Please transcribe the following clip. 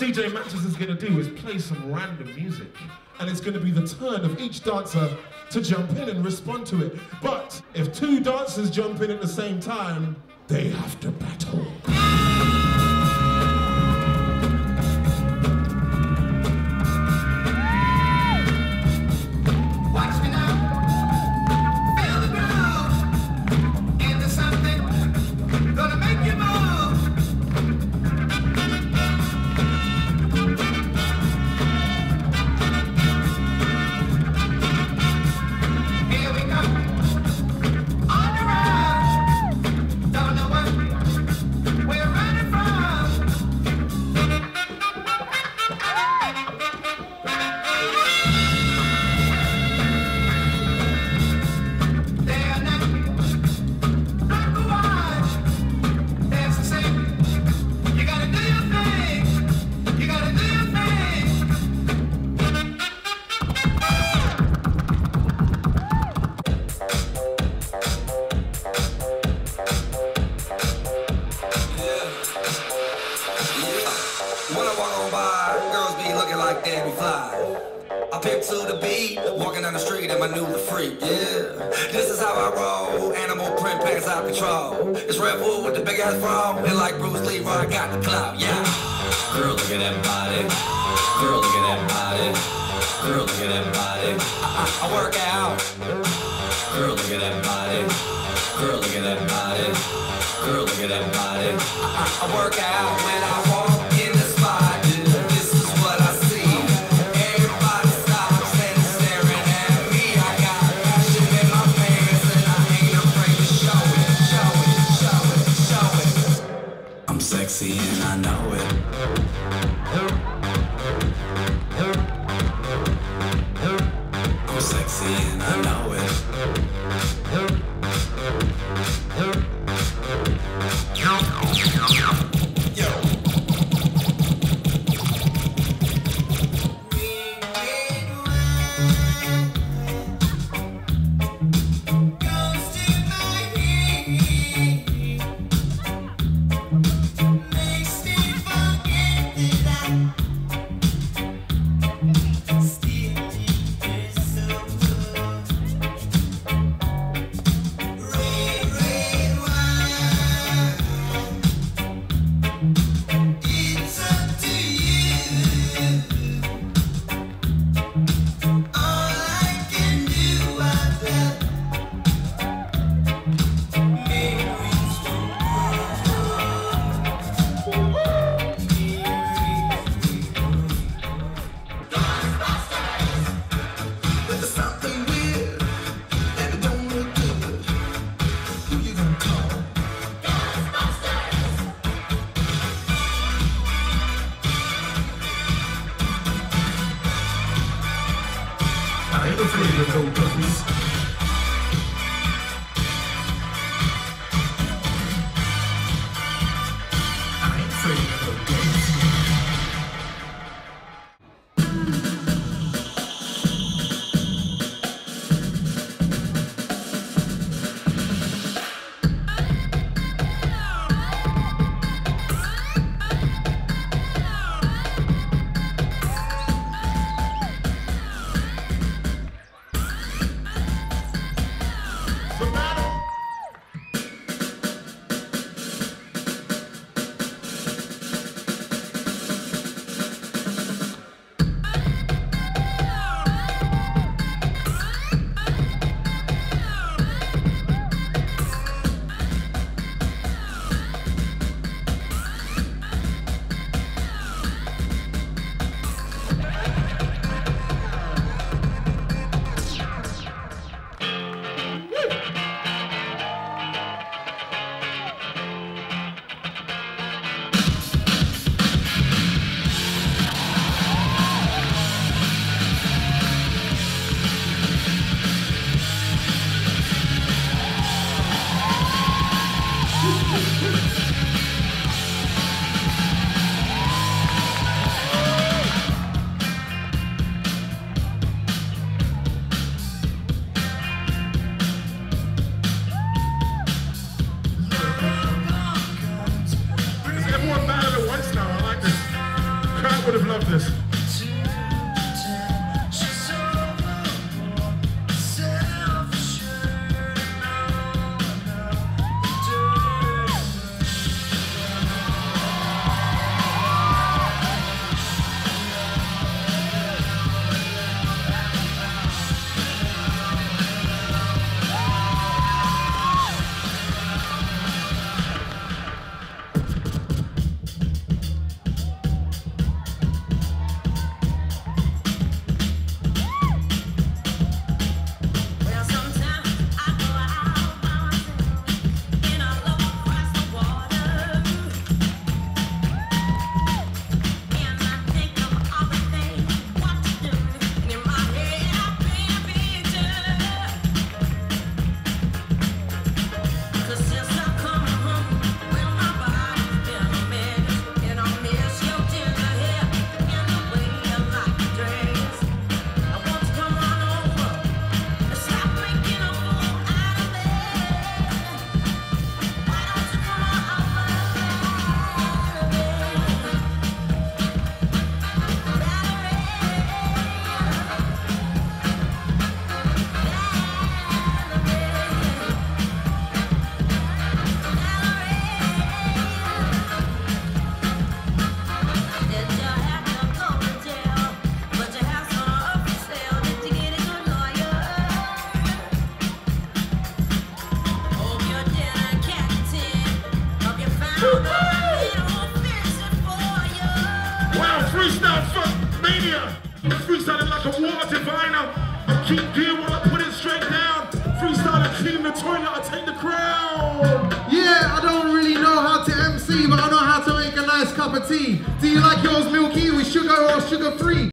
what DJ Mantus is going to do is play some random music, and it's going to be the turn of each dancer to jump in and respond to it. But if two dancers jump in at the same time, they have to battle. More bad than once now, I like this. Wow, freestyle fuck mania. Freestyling like a water diviner. I keep gear while I put it straight down. Freestyle and clean the toilet, I take the crown. Yeah, I don't really know how to MC, but I know how to make a nice cup of tea. Do you like yours milky with sugar or sugar free?